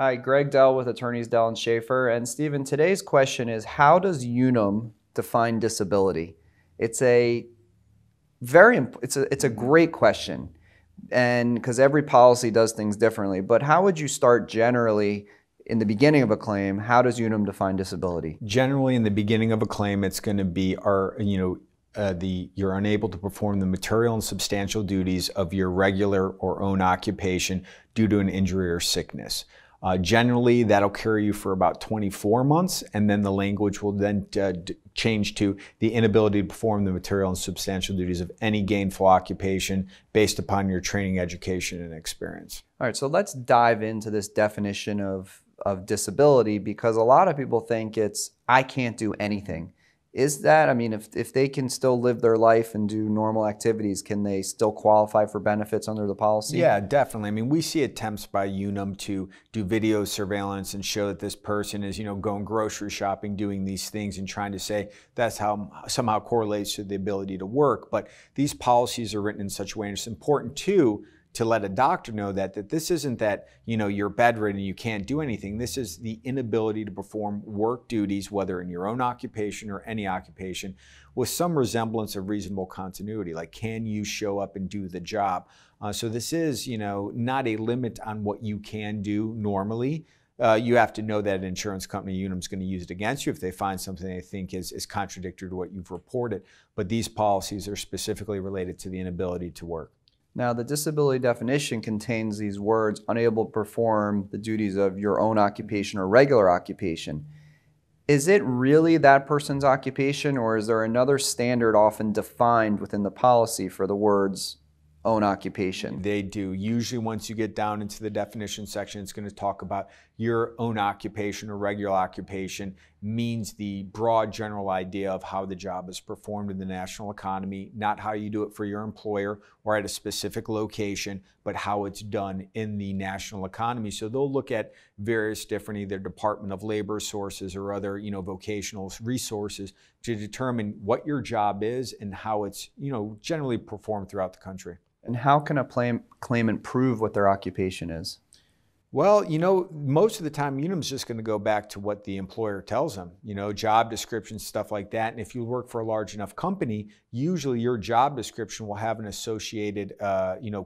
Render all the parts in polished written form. Hi, Greg Dell with Attorneys Dell and Schaefer. And Stephen, today's question is, how does Unum define disability? It's a great question, and because every policy does things differently. But how would you start generally in the beginning of a claim? How does Unum define disability? Generally, in the beginning of a claim, it's going to be you're unable to perform the material and substantial duties of your regular or own occupation due to an injury or sickness. Generally, that'll carry you for about 24 months, and then the language will then change to the inability to perform the material and substantial duties of any gainful occupation based upon your training, education, and experience. All right, so let's dive into this definition of disability, because a lot of people think it's, I can't do anything. Is that, I mean, if they can still live their life and do normal activities, can they still qualify for benefits under the policy? Yeah, definitely. I mean, we see attempts by Unum to do video surveillance and show that this person is, going grocery shopping, doing these things, and trying to say that's how somehow correlates to the ability to work. But these policies are written in such a way, and it's important too, to let a doctor know that this isn't that, you're bedridden, you can't do anything. This is the inability to perform work duties, whether in your own occupation or any occupation, with some resemblance of reasonable continuity. Like, can you show up and do the job? So this is, not a limit on what you can do normally. You have to know that an insurance company, Unum, is going to use it against you if they find something they think is contradictory to what you've reported. But these policies are specifically related to the inability to work. Now, the disability definition contains these words, unable to perform the duties of your own occupation or regular occupation. Is it really that person's occupation, or is there another standard often defined within the policy for the words own occupation? They do. Usually, once you get down into the definition section, it's going to talk about your own occupation or regular occupation means the broad general idea of how the job is performed in the national economy, not how you do it for your employer or at a specific location, but how it's done in the national economy. So they'll look at various different either Department of Labor sources or other, vocational resources to determine what your job is and how it's, generally performed throughout the country. And how can a claimant prove what their occupation is? Well, most of the time, Unum's just going to go back to what the employer tells them, job descriptions, stuff like that. And if you work for a large enough company, usually your job description will have an associated,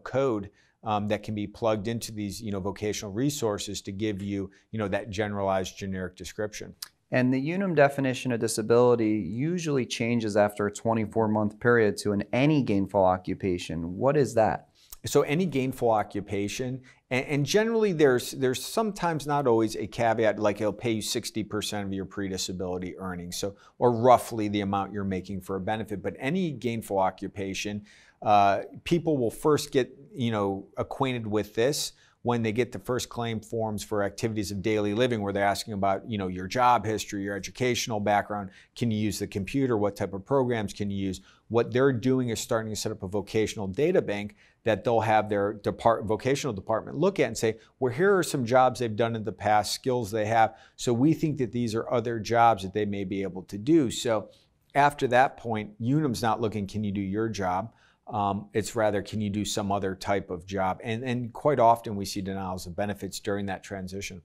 code that can be plugged into these, vocational resources to give you, that generalized generic description. And the Unum definition of disability usually changes after a 24-month period to an any gainful occupation. What is that? So any gainful occupation, and generally there's sometimes, not always, a caveat, like it'll pay you 60% of your pre-disability earnings, so, or roughly the amount you're making for a benefit. But any gainful occupation, people will first get acquainted with this when they get the first claim forms for activities of daily living, where they're asking about your job history, your educational background, can you use the computer, what type of programs can you use. What they're doing is starting to set up a vocational data bank that they'll have their vocational department look at and say, well, here are some jobs they've done in the past, skills they have, so we think that these are other jobs that they may be able to do. So after that point, Unum's not looking, can you do your job? It's rather, can you do some other type of job? And quite often we see denials of benefits during that transition.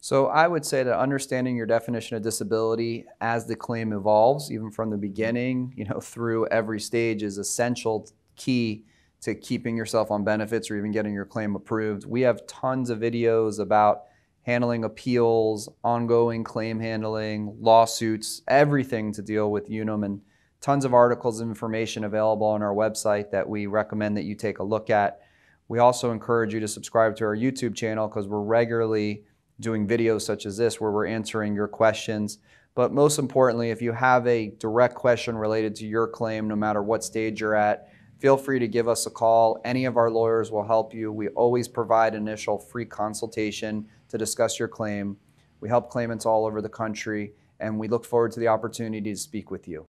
So I would say that understanding your definition of disability as the claim evolves, even from the beginning, through every stage, is essential key to keeping yourself on benefits or even getting your claim approved. We have tons of videos about handling appeals, ongoing claim handling, lawsuits, everything to deal with Unum, and tons of articles and information available on our website that we recommend that you take a look at. We also encourage you to subscribe to our YouTube channel, because we're regularly doing videos such as this where we're answering your questions. But most importantly, if you have a direct question related to your claim, no matter what stage you're at, feel free to give us a call. Any of our lawyers will help you. We always provide initial free consultation to discuss your claim. We help claimants all over the country, and we look forward to the opportunity to speak with you.